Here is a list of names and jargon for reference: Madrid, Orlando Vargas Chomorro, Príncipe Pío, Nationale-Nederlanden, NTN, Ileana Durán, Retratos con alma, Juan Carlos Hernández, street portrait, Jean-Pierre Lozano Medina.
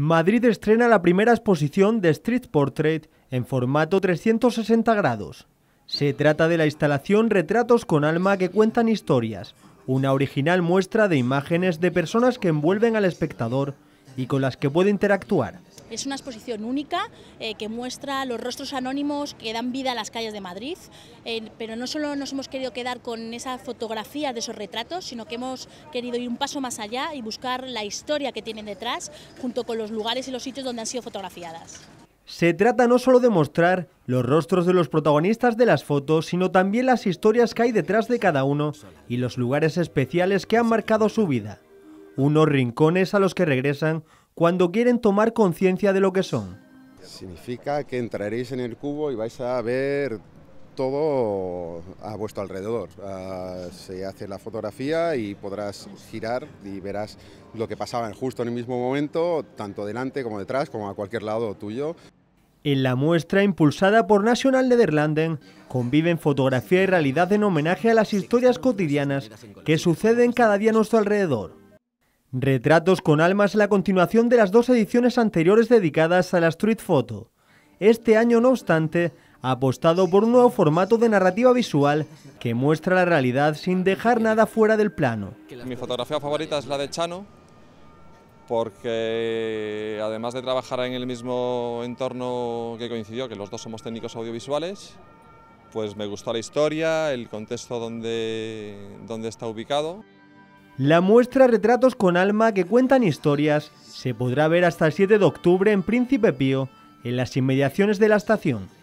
Madrid estrena la primera exposición de Street Portrait en formato 360 grados. Se trata de la instalación Retratos con alma que cuentan historias, una original muestra de imágenes de personas que envuelven al espectador y con las que puede interactuar. Es una exposición única que muestra los rostros anónimos que dan vida a las calles de Madrid, pero no solo nos hemos querido quedar con esa fotografía de esos retratos, sino que hemos querido ir un paso más allá y buscar la historia que tienen detrás, junto con los lugares y los sitios donde han sido fotografiadas. Se trata no solo de mostrar los rostros de los protagonistas de las fotos, sino también las historias que hay detrás de cada uno y los lugares especiales que han marcado su vida. Unos rincones a los que regresan cuando quieren tomar conciencia de lo que son. Significa que entraréis en el cubo y vais a ver todo a vuestro alrededor. Se hace la fotografía y podrás girar y verás lo que pasaba justo en el mismo momento, tanto delante como detrás, como a cualquier lado tuyo. En la muestra, impulsada por Nationale-Nederlanden, conviven fotografía y realidad en homenaje a las historias cotidianas que suceden cada día a nuestro alrededor. Retratos con alma es la continuación de las dos ediciones anteriores dedicadas a la street photo. Este año, no obstante, ha apostado por un nuevo formato de narrativa visual que muestra la realidad sin dejar nada fuera del plano. Mi fotografía favorita es la de Chano, porque además de trabajar en el mismo entorno que coincidió, que los dos somos técnicos audiovisuales, pues me gustó la historia, el contexto donde está ubicado. La muestra Retratos con alma que cuentan historias se podrá ver hasta el 7 de octubre en Príncipe Pío, en las inmediaciones de la estación.